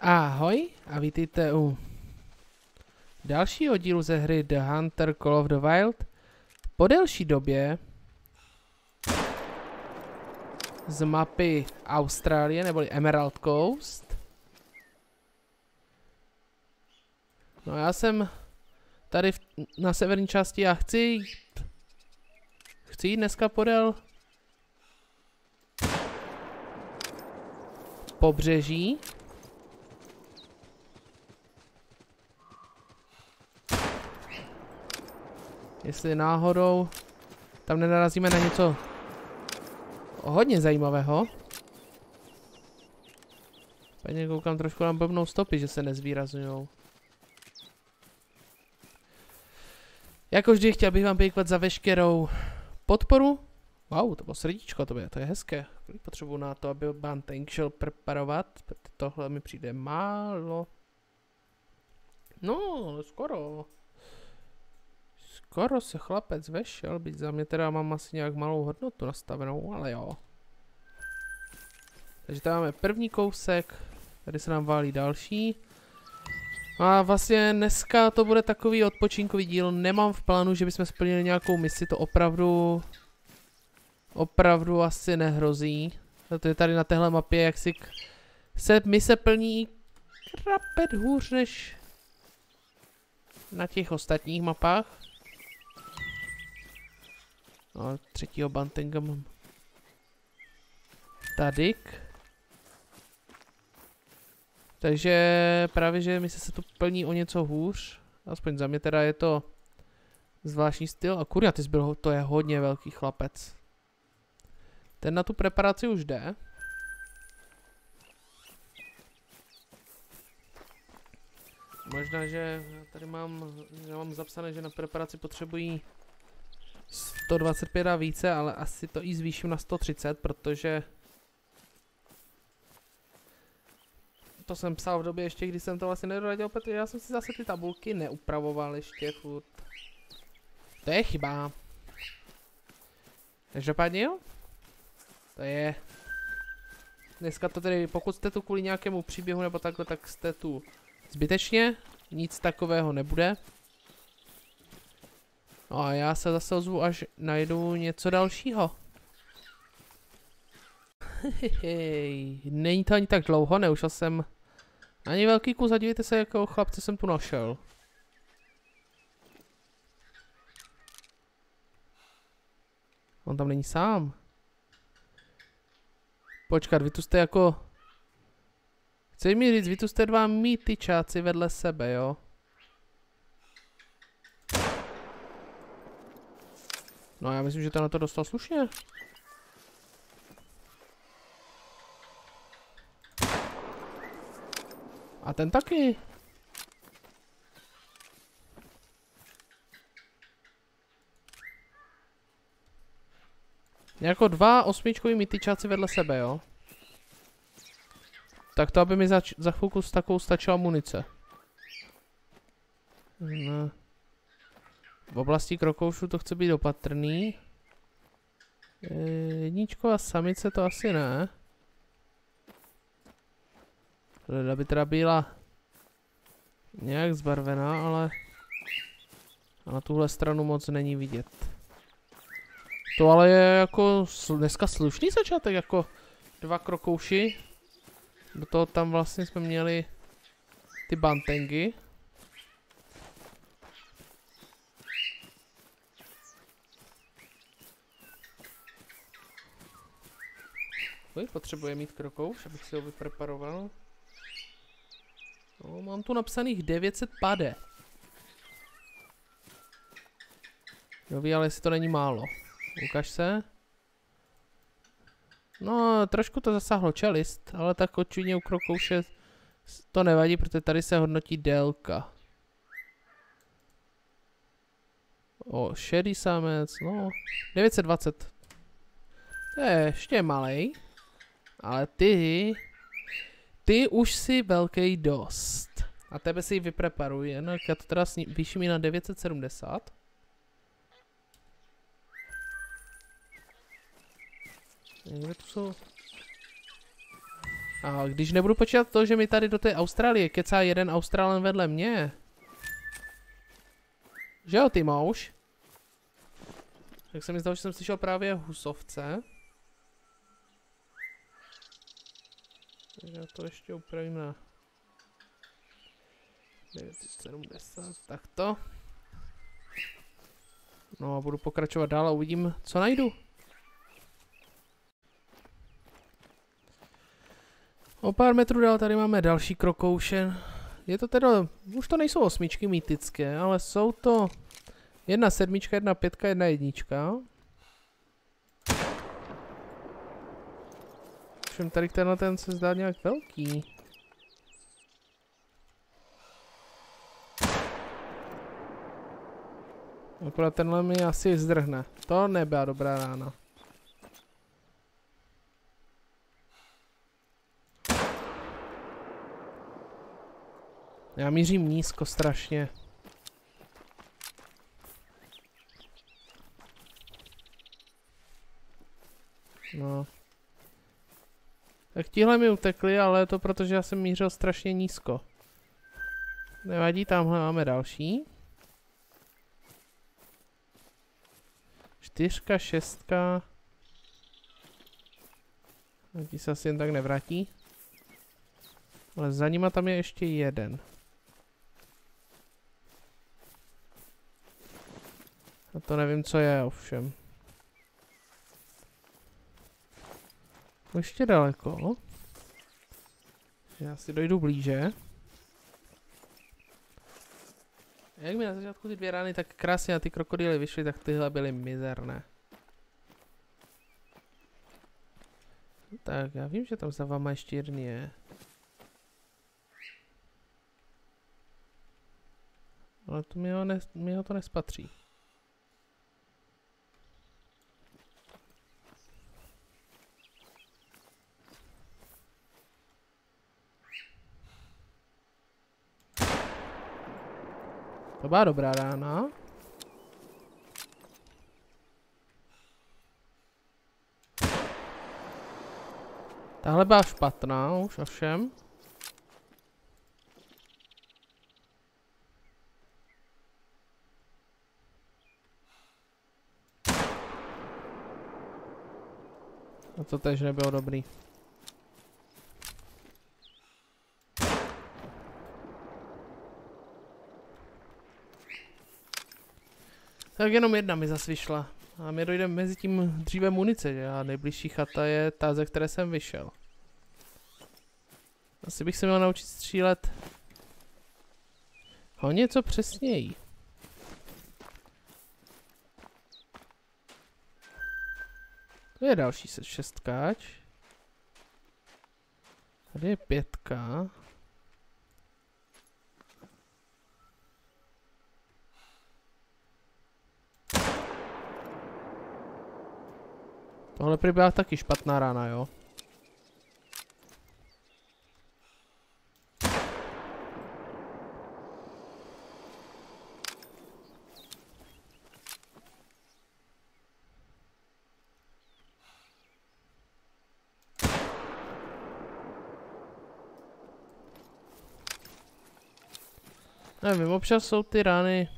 Ahoj a vítejte u dalšího dílu ze hry The Hunter: Call of the Wild. Po delší době z mapy Austrálie neboli Emerald Coast. No já jsem tady na severní části a chci jít dneska podél pobřeží. Jestli náhodou tam nenarazíme na něco hodně zajímavého. Paní koukám trošku na blbnou stopy, že se nezvýrazňujou. Jako vždy, chtěl bych vám poděkovat za veškerou podporu. Wow, to bylo srdíčko, to je hezké. Kolik potřebuji na to, aby vám tank šel preparovat? Tohle mi přijde málo. No, skoro. Skoro se chlapec vešel, byť za mě teda mám asi nějak malou hodnotu nastavenou, ale jo. Takže tady máme první kousek, tady se nám válí další. A vlastně dneska to bude takový odpočinkový díl, nemám v plánu, že bychom splnili nějakou misi, to opravdu asi nehrozí. Protože tady na téhle mapě jaksi se mise plní krapet hůř než na těch ostatních mapách. No, třetího Bantinga mám. Tadyk. Takže právě, že mi se tu plní o něco hůř. Aspoň za mě teda je to zvláštní styl. A kurňa, ty zbyl, to je hodně velký chlapec. Ten na tu preparaci už jde. Možná, že tady já mám zapsané, že na preparaci potřebují 125 a více, ale asi to i zvýším na 130, protože to jsem psal v době ještě, když jsem to vlastně nedoradil, protože já jsem si zase ty tabulky neupravoval ještě furt. To je chyba. Každopádně jo? To je. Dneska to tedy, pokud jste tu kvůli nějakému příběhu nebo takhle, tak jste tu zbytečně. Nic takového nebude. No a já se zase ozvu, až najdu něco dalšího. Není to ani tak dlouho, neušel jsem ani velký kus, zadívejte se, jakého chlapce jsem tu našel. On tam není sám. Počkat, vy tu jste jako... Chci mi říct, vy tu jste dva mýtyčáci vedle sebe, jo? No já myslím, že ten na to dostal slušně. A ten taky. Jako dva osmičkový mytyčáci vedle sebe, jo? Tak to, aby mi za chvilku s takovou stačila munice. No. V oblasti Krokoušu to chce být opatrný. Jedničková samice to asi ne. Leda by teda byla nějak zbarvená, ale a na tuhle stranu moc není vidět. To ale je jako dneska slušný začátek, jako dva krokouši. Do toho tam vlastně jsme měli ty bantengy. Potřebuje mít krokouš, abych si ho vypreparoval. No, mám tu napsaných 900 pade. No ví, ale jestli to není málo. Ukaž se. No, trošku to zasáhlo čelist, ale tak očividně u krokouše to nevadí, protože tady se hodnotí délka. O, šedý samec, no, 920. To je ještě malej, ale ty už si velký dost. A tebe si ji vypreparuji, jinak já to teda vyším i na 970. Někde tu jsou... A když nebudu počítat to, že mi tady do té Austrálie kecá jeden Australan vedle mě. Že jo, ty mouš? Tak se mi zdalo, že jsem slyšel právě husovce. Já to ještě upravím na 970, takto. No a budu pokračovat dál a uvidím, co najdu. O pár metrů dál tady máme další krokouše. Je to teda, už to nejsou osmičky mýtické, ale jsou to 1 sedmička, 1 pětka, 1 jednička. Všem tady tenhle ten se zdá nějak velký. Akorát tenhle mi asi zdrhne. To nebyla dobrá rána. Já mířím nízko strašně. No. Tak tihle mi utekli, ale je to proto, že já jsem mířil strašně nízko. Nevadí, tamhle máme další. 4, 6. Ti se asi jen tak nevrátí. Ale za nima tam je ještě jeden. A to nevím, co je, ovšem. Ještě daleko. Já si dojdu blíže. Jak mi na začátku ty 2 rány tak krásně na ty krokodýly vyšly, tak tyhle byly mizerné. Tak, já vím, že tam za váma ještě jeden je. Ale to mi ho to nespatří. To byla dobrá rána. Tahle byla špatná už ovšem. A to tež nebylo dobrý. Tak jenom jedna mi zas vyšla. A my dojdeme mezi tím dříve munice, že? A nejbližší chata je ta, ze které jsem vyšel. Asi bych se měl naučit střílet o něco přesněji. To je další 6káč. Tady je 5. Tohle byla taky špatná rána, jo. Nevím, občas jsou ty rány.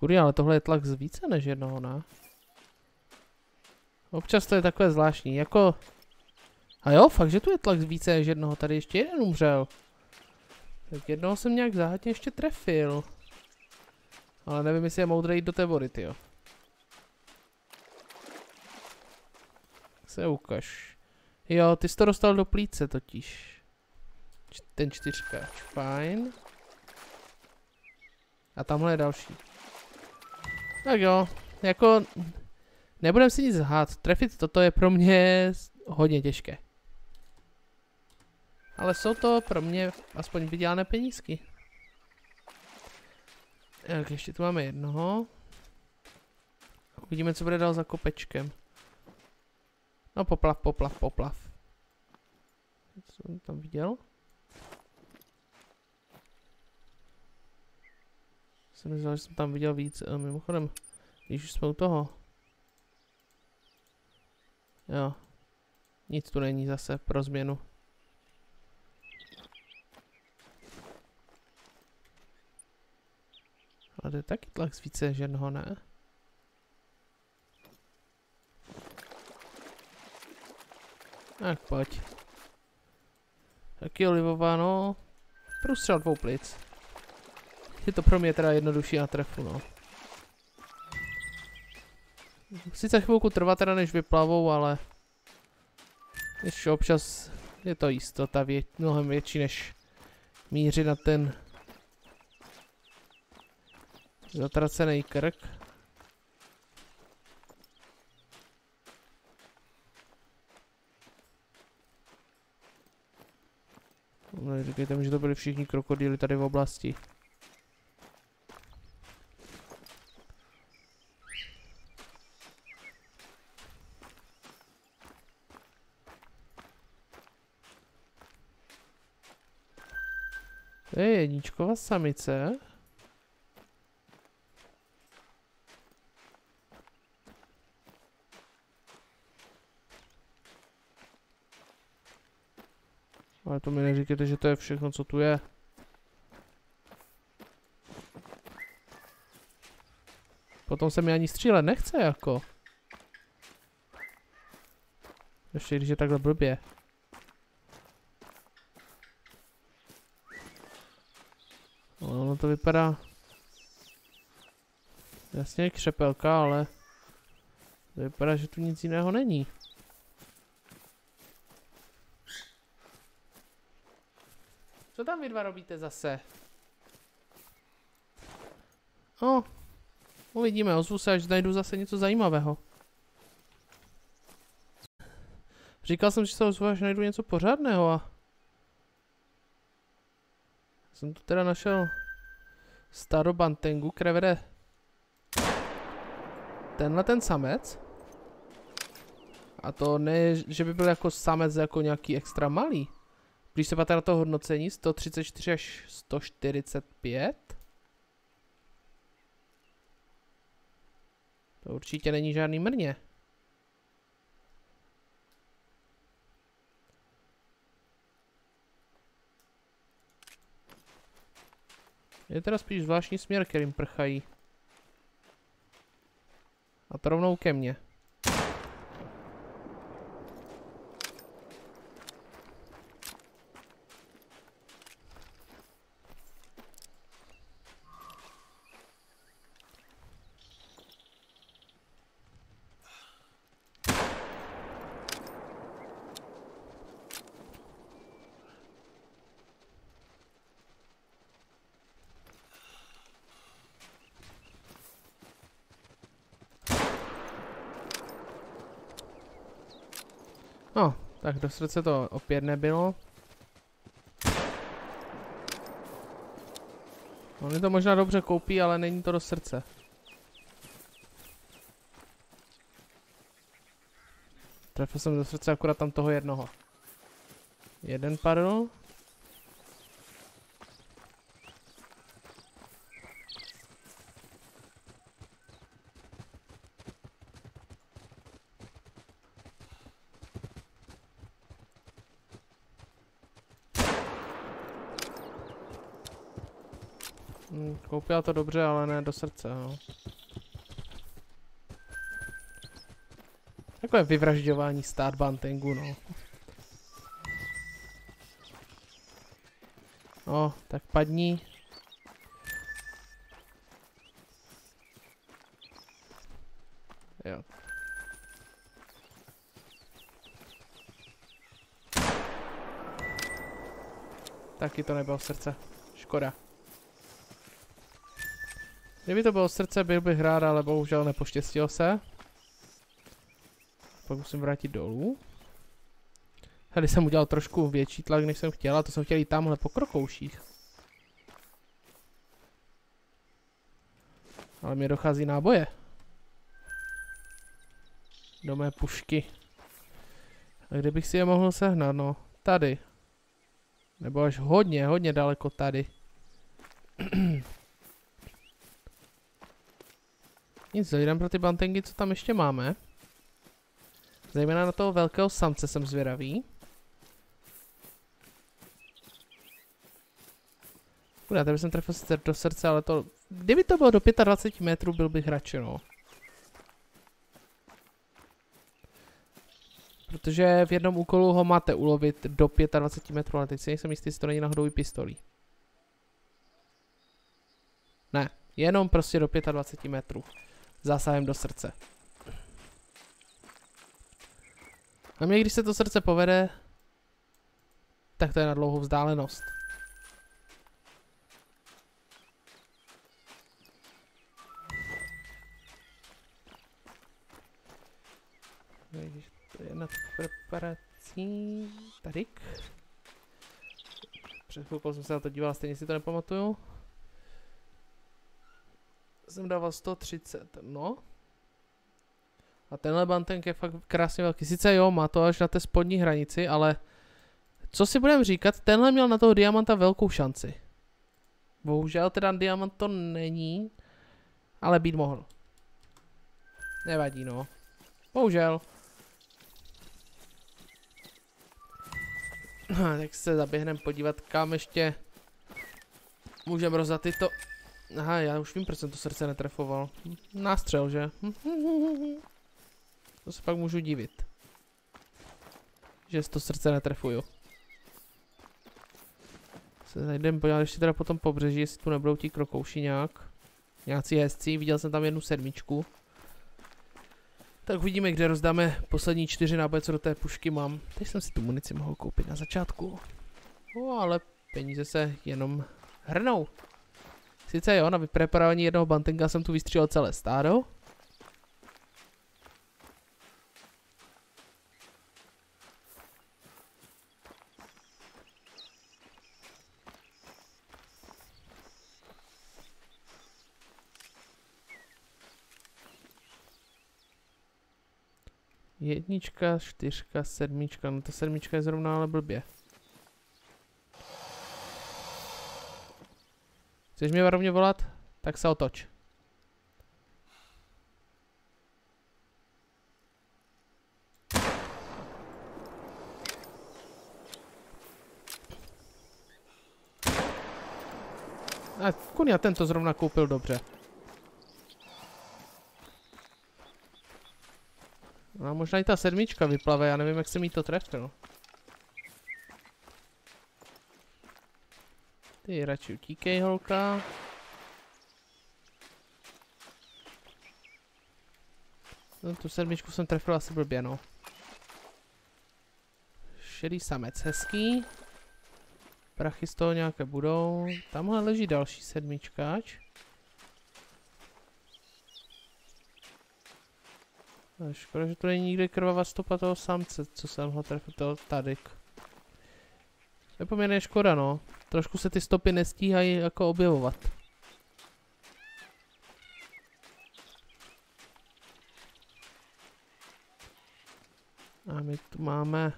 Kudy, ale tohle je tlak z více než jednoho, ne? Občas to je takové zvláštní, jako... A jo, fakt, že tu je tlak z více než jednoho, tady ještě jeden umřel. Tak jednoho jsem nějak záhadně ještě trefil. Ale nevím, jestli je moudré jít do té vody, tyjo. Se ukaž. Jo, ty jsi to dostal do plíce totiž. Ten 4káč, fajn. A tamhle je další. Tak jo, jako nebudem si nic lhát, trefit toto je pro mě hodně těžké. Ale jsou to pro mě aspoň vydělané penízky. Tak ještě tu máme jednoho. Uvidíme, co bude dál za kopečkem. No poplav. Co jsem tam viděl? Jsem myslel, že jsem tam viděl víc, mimochodem, když už jsme u toho. Jo. Nic tu není zase pro změnu. Ale to je taky tlak z více žen, ne? Tak pojď. Taky olivová, no. Průstřel dvou plic. Je to pro mě teda jednodušší na trefu, no. Sice chvilku trvá teda, než vyplavou, ale... ještě občas je to jistota mnohem větší, než mířit na ten... zatracený krk. Říkejte mi, že to byli všichni krokodýly tady v oblasti. To je jedničková samice. Ale to mi neříkejte, že to je všechno, co tu je. Potom se mi ani střílet nechce, jako. Ještě když je takhle blbě. Ono to vypadá... jasně je křepelka, ale... to vypadá, že tu nic jiného není. Co tam vy dva robíte zase? No, uvidíme, ozvu se, až najdu zase něco zajímavého. Říkal jsem, že se ozvu, až najdu něco pořádného a... jsem tu teda našel starobantengu, které vede tenhle ten samec. A to ne, že by byl jako samec jako nějaký extra malý. Když se patá na to hodnocení 134 až 145. To určitě není žádný mrně. Je teda spíš zvláštní směr, kterým prchají. A to rovnou ke mně. No, tak do srdce to opět nebylo. Oni to možná dobře koupí, ale není to do srdce. Trefil jsem do srdce akorát tam toho jednoho. Jeden padl. Koupila to dobře, ale ne do srdce, no. Takové vyvražďování stát bantengu, no. No, tak padni. Jo. Taky to nebylo v srdce. Škoda. Kdyby to bylo srdce, byl bych rád, ale bohužel nepoštěstilo se. Pak musím vrátit dolů. Tady jsem udělal trošku větší tlak, než jsem chtěla, to jsem chtěl jít tamhle po Krokouších. Ale mě dochází náboje. Do mé pušky. A kde bych si je mohl sehnat, no? Tady. Nebo až hodně, hodně daleko tady. Nic, zajdeme pro ty bantengy, co tam ještě máme. Zejména na toho velkého samce jsem zvědavý. Kurá, tady jsem trefil sice do srdce, ale to... Kdyby to bylo do 25 metrů, byl bych radši, no. Protože v jednom úkolu ho máte ulovit do 25 metrů, ale teď si nejsem jistý, jestli to není náhodou i pistolí. Ne, jenom prostě do 25 metrů. Zásahem do srdce. A mě, když se to srdce povede, tak to je na dlouhou vzdálenost. To je na preparací. Tadyk. Před chvilkou jsem se na to díval, stejně si to nepamatuju. Jsem dával 130, no. A tenhle bantenk je fakt krásně velký. Sice jo, má to až na té spodní hranici, ale co si budeme říkat, tenhle měl na toho diamanta velkou šanci. Bohužel teda diamant to není, ale být mohl. Nevadí, no. Bohužel. Tak se zaběhneme podívat, kam ještě můžeme rozdat tyto... Aha, já už vím, proč jsem to srdce netrefoval. Nástřel, že? To se pak můžu divit. Že to srdce netrefuju. Se zajdeme podívat ještě teda po tom pobřeží, jestli tu nebudou ti krokouši nějak. Nějací hezcí, viděl jsem tam jednu sedmičku. Tak uvidíme, kde rozdáme poslední 4 náboje, co do té pušky mám. Teď jsem si tu munici mohl koupit na začátku. No, ale peníze se jenom hrnou. Sice jo, na vypreparování jednoho bantenka jsem tu vystřílel celé stádo. Jednička, 4, 7, no ta 7 je zrovna ale blbě. Chceš mě varovně volat? Tak se otoč. A kunia, ten to zrovna koupil dobře. No, možná i ta 7 vyplave, já nevím, jak jsem jí to trefil. Ty radši utíkej, holka. No, tu 7 jsem trefil asi blbě, no. Šedý samec, hezký. Prachy z toho nějaké budou. Tamhle leží další 7. Škoda, že tu není nikde krvavá stopa toho samce, co jsem ho trefil, toho Tadyk. To je poměrně škoda, no. Trošku se ty stopy nestíhají jako objevovat. A my tu máme...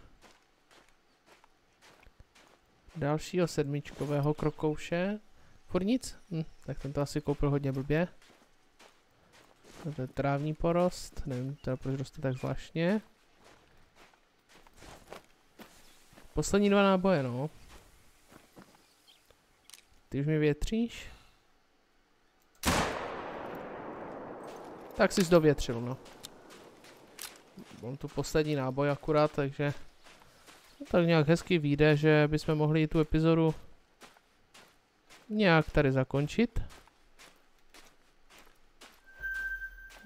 dalšího 7 krokouše. Furt nic? Hm, tak ten to asi koupil hodně blbě. To je trávní porost, nevím teda proč roste tak zvláštně. Poslední 2 náboje, no. Ty už mi větříš? Tak jsi dovětřil, no. Mám tu poslední náboj akurát, takže... No, tak nějak hezky vyjde, že bychom mohli tu epizodu... nějak tady zakončit.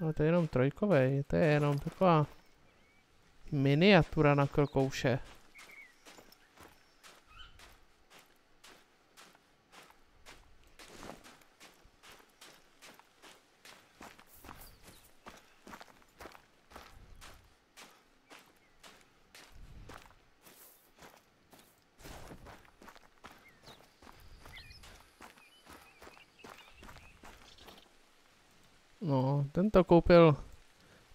Ale to je jenom trojkovej, to je jenom taková miniatura na krokouše. No, ten to koupil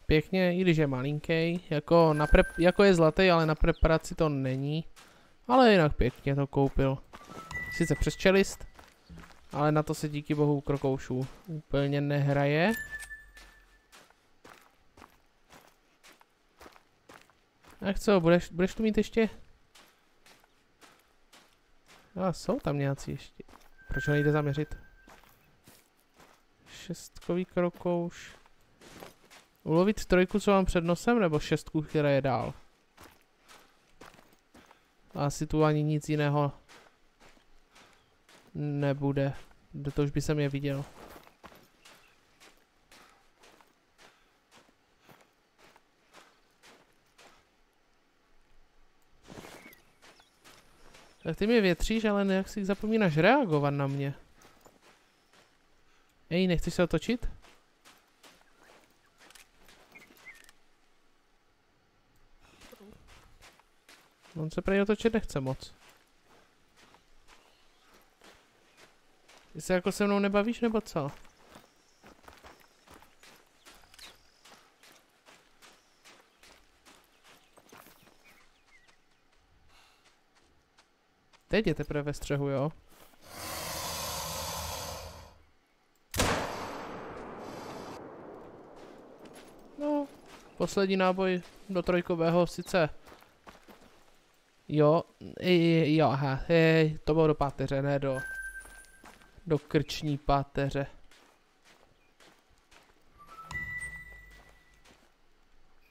pěkně, i když je malinký, jako je zlatý, ale na preparaci to není. Ale jinak pěkně to koupil. Sice přes čelist, ale na to se díky bohu krokoušů úplně nehraje. Tak co, budeš tu mít ještě? A jsou tam nějací ještě. Proč ho nejde zaměřit? Šestkový krokouš. Ulovit trojku, co mám před nosem, nebo šestku, která je dál? Asi tu ani nic jiného nebude. To už by jsem je viděl. Tak ty mě větříš, ale nějak si zapomínáš reagovat na mě. Ej, nechceš se otočit? On se prej otočit nechce moc. Ty se jako se mnou nebavíš, nebo co? Teď je teprve ve střehu, jo? No, poslední náboj do trojkového sice. Jo, jo, aha, to bylo do páteře, ne do krční páteře.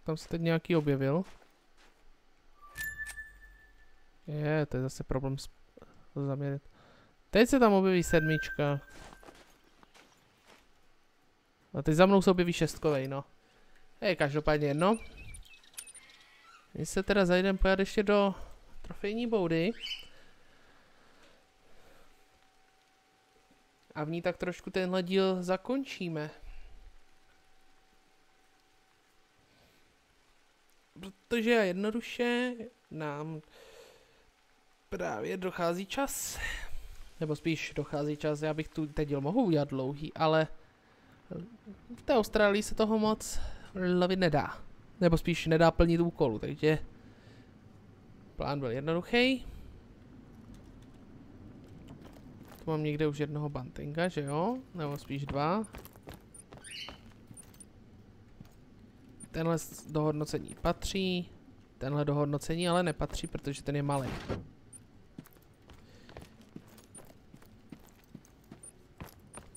Tam se teď nějaký objevil. Je, to je zase problém zaměřit. Teď se tam objeví sedmička. A teď za mnou se objeví šestkovej, no. Hej, každopádně jedno. My se teda zajdeme pojat ještě do trofejní boudy. A v ní tak trošku tenhle díl zakončíme. Protože jednoduše nám právě dochází čas. Nebo spíš dochází čas, já bych tu ten díl mohl udělat dlouhý, ale v té Austrálii se toho moc lovit nedá. Nebo spíš nedá plnit úkolu, takže plán byl jednoduchý. Tu mám někde už jednoho bantinga, že jo? Nebo spíš dva. Tenhle do hodnocení patří. Tenhle do hodnocení ale nepatří, protože ten je malý.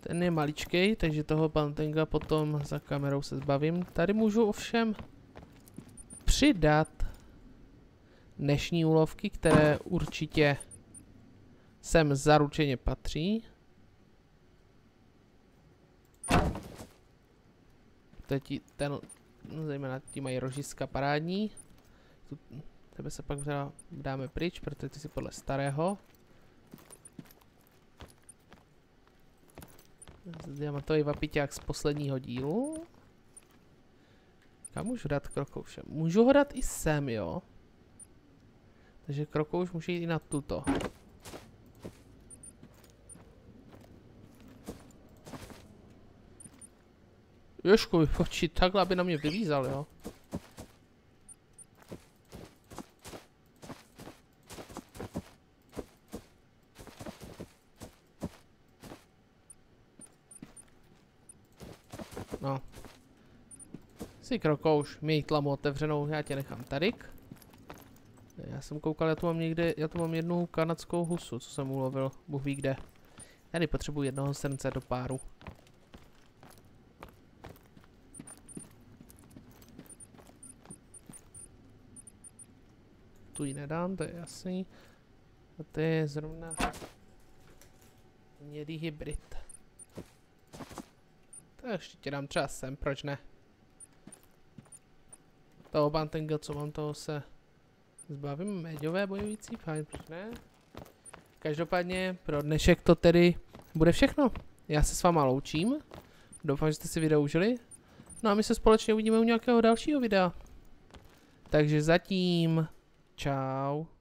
Ten je maličkej, takže toho bantinga potom za kamerou se zbavím. Tady můžu ovšem přidat dnešní úlovky, které určitě sem zaručeně patří. Teď ten, no zejména ti mají rožiska parádní. Tebe se pak dáme pryč, protože ty jsi podle starého. Diamantový vapiťák z posledního dílu. Kam můžu dát krokouše? Můžu ho dát i sem, jo? Takže krokouš může jít i na tuto. Jožko, vypočít takhle, aby na mě vyvízal, jo? No. Jsi krokouš, měj tlamu otevřenou, já tě nechám tadyk. Já jsem koukal, já tu mám jednu kanadskou husu, co jsem ulovil, Bůh ví kde. Tady potřebuji jednoho srnce do páru. Tu ji nedám, to je jasný. A to je zrovna hnědý hybrid. To ještě tě dám třeba sem, proč ne? Toho bantenga, co mám, toho se zbavím. Méďové bojující, fajn, proč ne? Každopádně pro dnešek to tedy bude všechno. Já se s váma loučím. Doufám, že jste si video užili. No a my se společně uvidíme u nějakého dalšího videa. Takže zatím... Čau.